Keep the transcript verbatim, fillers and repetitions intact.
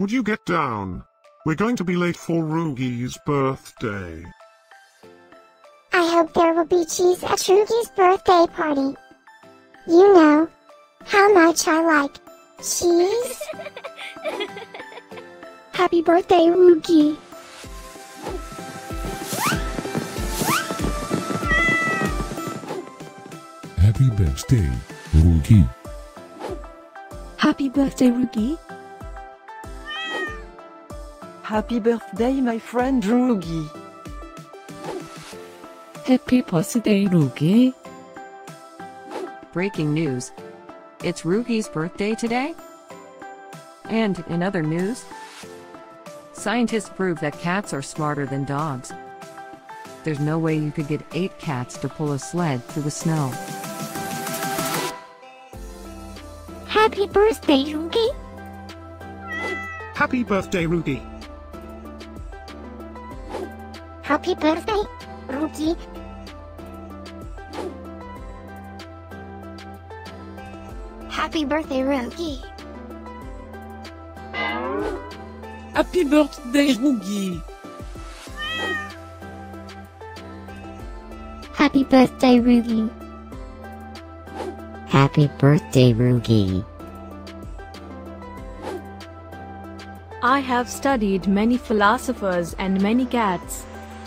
Would you get down? We're going to be late for Rouguy's birthday. I hope there will be cheese at Rouguy's birthday party. You know how much I like cheese. Happy birthday, Rougui. Happy birthday, Rougui. Happy birthday, Rougui. Happy birthday, my friend Rougui. Happy birthday, Rougui. Breaking news. It's Rougui's birthday today. And in other news, scientists prove that cats are smarter than dogs. There's no way you could get eight cats to pull a sled through the snow. Happy birthday, Rougui. Happy birthday, Rougui. Happy birthday, Rougui. Happy birthday, Rougui. Happy birthday, Rougui. Happy birthday, Rougui. Happy birthday, Rougui. I have studied many philosophers and many cats.